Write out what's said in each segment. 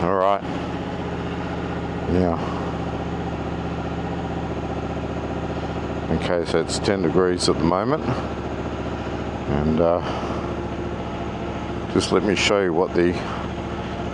All right. Now, okay, so it's 10 degrees at the moment, and just let me show you what the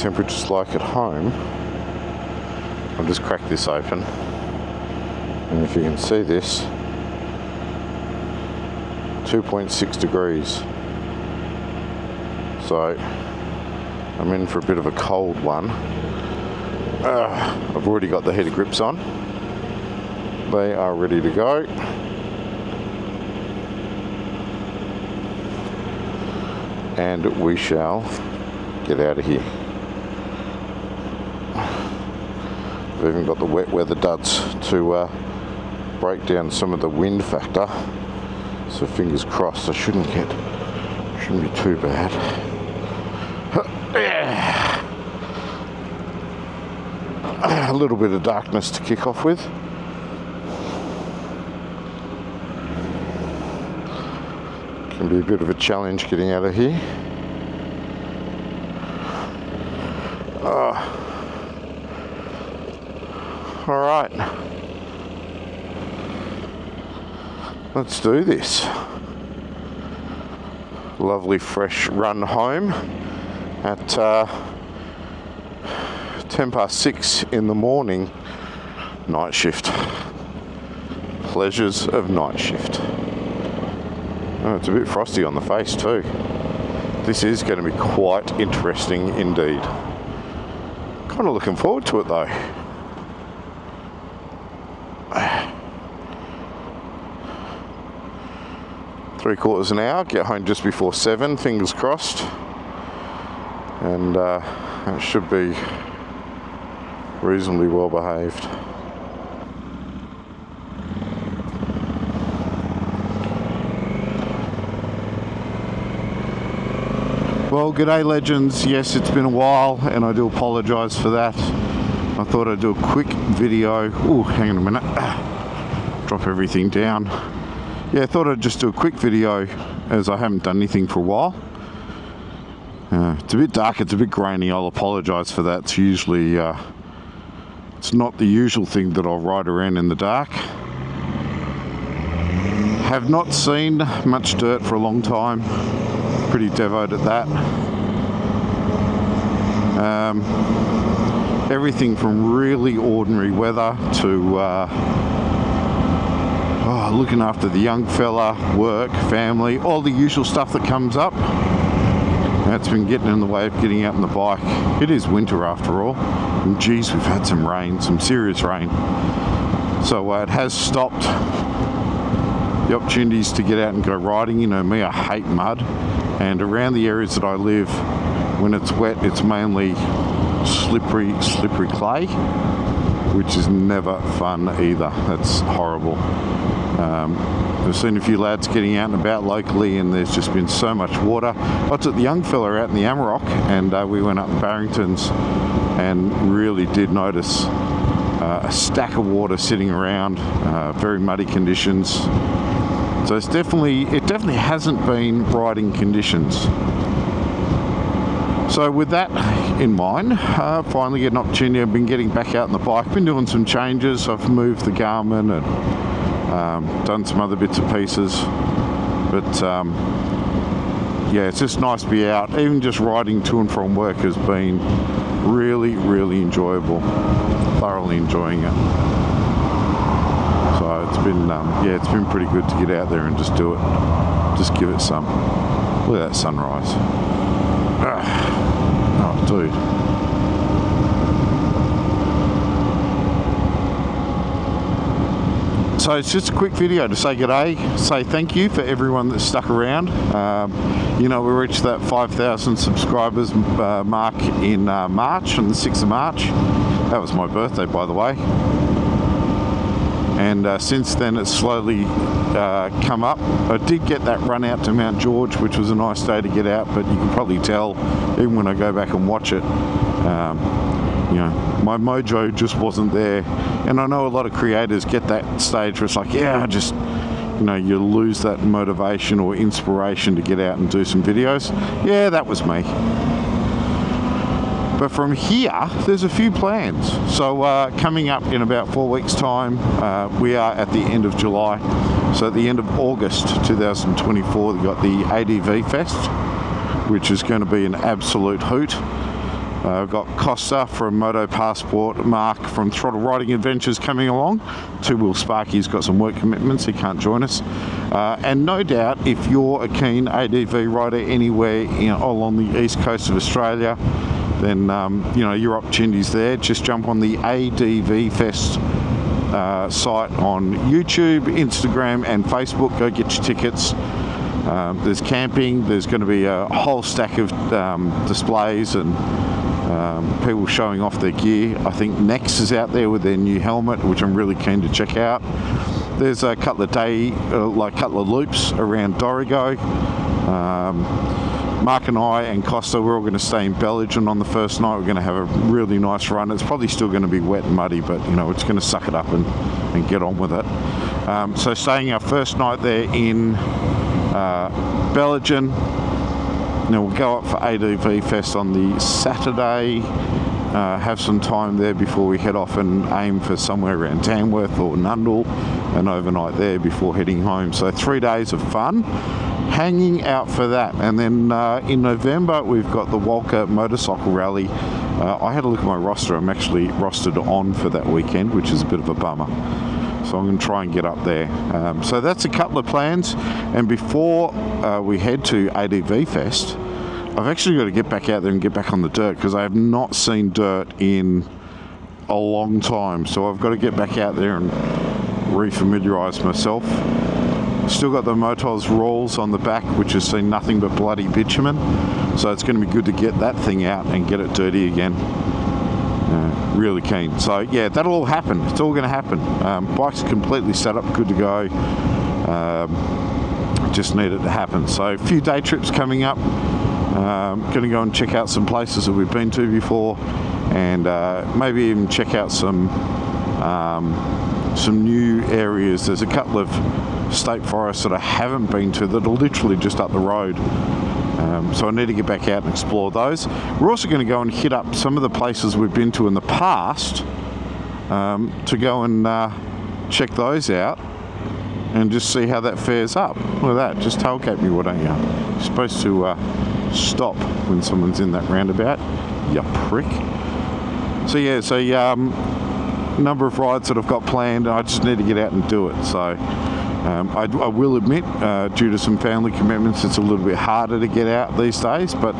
temperature's like at home. I'll just crack this open, and if you can see this, 2.6 degrees. So I'm in for a bit of a cold one. I've already got the heater grips on. They are ready to go. And we shall get out of here. We've even got the wet weather duds to break down some of the wind factor. So fingers crossed, I shouldn't be too bad. A little bit of darkness to kick off with. Can be a bit of a challenge getting out of here. All right, let's do this. Lovely fresh run home at 10 past 6 in the morning, night shift. Pleasures of night shift. Oh, it's a bit frosty on the face too. This is going to be quite interesting indeed. Kind of looking forward to it though. Three-quarters an hour, get home just before 7, fingers crossed. And it should be reasonably well behaved. Well, g'day legends. Yes, it's been a while and I do apologise for that. I thought I'd do a quick video. Oh, hang on a minute. Drop everything down. Yeah, I thought I'd just do a quick video as I haven't done anything for a while. It's a bit dark, it's a bit grainy, I'll apologise for that. It's usually, it's not the usual thing that I'll ride around in the dark. Have not seen much dirt for a long time. Pretty devoted at that. Everything from really ordinary weather to looking after the young fella, work, family, all the usual stuff that comes up. That's been getting in the way of getting out on the bike. It is winter after all, and geez, we've had some rain, some serious rain. So it has stopped the opportunities to get out and go riding. You know me, I hate mud, and around the areas that I live, when it's wet, it's mainly slippery clay, which is never fun either. That's horrible. I've seen a few lads getting out and about locally, and there's just been so much water. I took the young fella out in the Amarok, and we went up in Barrington's and really did notice a stack of water sitting around, very muddy conditions. So it's definitely hasn't been riding conditions. So with that in mind, finally get an opportunity. I've been getting back out on the bike, been doing some changes. I've moved the Garmin and done some other bits and pieces, but yeah, it's just nice to be out. Even just riding to and from work has been really enjoyable. Thoroughly enjoying it. So it's been yeah, it's been pretty good to get out there and just do it. Just give it some. Look at that sunrise. Oh, dude. So it's just a quick video to say g'day, say thank you for everyone that stuck around. You know, we reached that 5,000 subscribers mark in March, on the 6th of March. That was my birthday, by the way. And since then, it's slowly come up. I did get that run out to Mount George, which was a nice day to get out, but you can probably tell, even when I go back and watch it, you know, my mojo just wasn't there. And I know a lot of creators get that stage where it's like, yeah, just, you know, you lose that motivation or inspiration to get out and do some videos. Yeah, that was me. But from here, there's a few plans. So coming up in about 4 weeks' time, we are at the end of July. So at the end of August 2024, we've got the ADV Fest, which is going to be an absolute hoot. I've got Costa from Moto Passport, Mark from Throttle Riding Adventures coming along. Two-wheel Sparky's got some work commitments, he can't join us. And no doubt, if you're a keen ADV rider anywhere along the east coast of Australia, then you know, your opportunities there. Just jump on the ADV Fest site on YouTube, Instagram and Facebook. Go get your tickets. There's camping, there's going to be a whole stack of displays and people showing off their gear. I think Nex is out there with their new helmet, which I'm really keen to check out. There's a couple of loops around Dorigo. Mark and I and Costa, we're all going to stay in Belgium on the first night. We're going to have a really nice run. It's probably still going to be wet and muddy, but you know, it's going to suck it up and get on with it. So staying our first night there in Belgium. Now we'll go up for ADV Fest on the Saturday, have some time there before we head off and aim for somewhere around Tamworth or Nundle, and overnight there before heading home. So 3 days of fun, hanging out for that. And then in November we've got the Walker Motorcycle Rally. I had a look at my roster. I'm actually rostered on for that weekend, which is a bit of a bummer. So I'm going to try and get up there. So that's a couple of plans. And before we head to ADV Fest, I've actually got to get back out there and get back on the dirt, because I have not seen dirt in a long time. So I've got to get back out there and refamiliarise myself. Still got the Motos Rawls on the back, which has seen nothing but bloody bitumen. So it's going to be good to get that thing out and get it dirty again. Really keen. So yeah, that'll all happen. It's all going to happen. Bike's completely set up, good to go. Just need it to happen. So a few day trips coming up. Going to go and check out some places that we've been to before, and maybe even check out some new areas. There's a couple of state forests that I haven't been to that are literally just up the road. So I need to get back out and explore those. We're also going to go and hit up some of the places we've been to in the past to go and check those out and just see how that fares up. Look at that, just tailgate me, why don't you? You're supposed to stop when someone's in that roundabout, you prick. So yeah, so number of rides that I've got planned, I just need to get out and do it. So. I will admit, due to some family commitments, it's a little bit harder to get out these days, but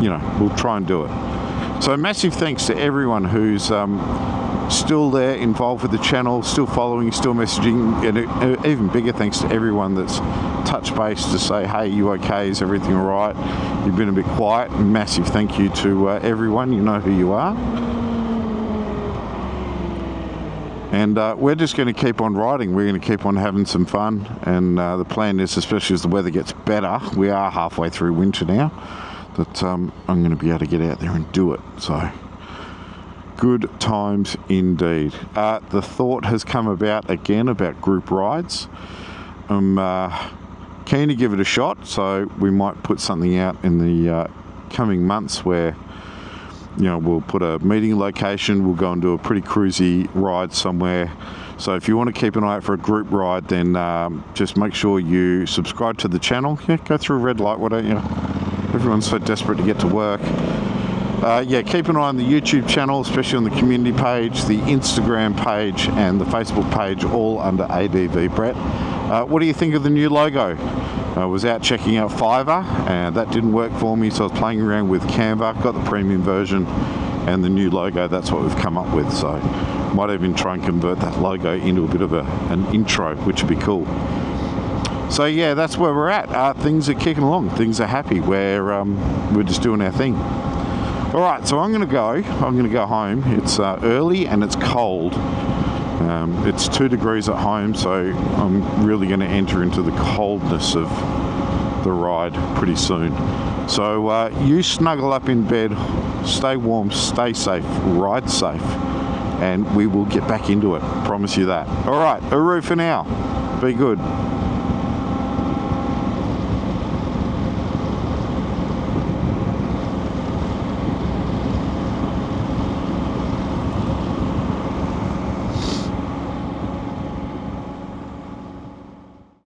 you know, we'll try and do it. So massive thanks to everyone who's still there, involved with the channel, still following, still messaging, and even bigger thanks to everyone that's touch base to say, hey, you okay, is everything all right? You've been a bit quiet. Massive thank you to everyone, you know who you are. And we're just going to keep on riding. We're going to keep on having some fun. And the plan is, especially as the weather gets better, we are halfway through winter now, that I'm going to be able to get out there and do it. So good times indeed. The thought has come about again about group rides. I'm keen to give it a shot. So we might put something out in the coming months where, you know, we'll put a meeting location, we'll go and do a pretty cruisy ride somewhere. So if you want to keep an eye out for a group ride, then just make sure you subscribe to the channel. Yeah, go through a red light, why don't you? Everyone's so desperate to get to work. Yeah, keep an eye on the YouTube channel, especially on the community page, the Instagram page and the Facebook page, all under ADV Brett. What do you think of the new logo? I was out checking out Fiverr, and that didn't work for me, so I was playing around with Canva, got the premium version and the new logo. That's what we've come up with, so might even try and convert that logo into a bit of an intro, which would be cool. So yeah, that's where we're at. Things are kicking along, things are happy, we're just doing our thing. Alright, so I'm going to go home. It's early and it's cold. It's 2 degrees at home, so I'm really going to enter into the coldness of the ride pretty soon. So you snuggle up in bed, stay warm, stay safe, ride safe, and we will get back into it. Promise you that. All right, hooroo for now. Be good.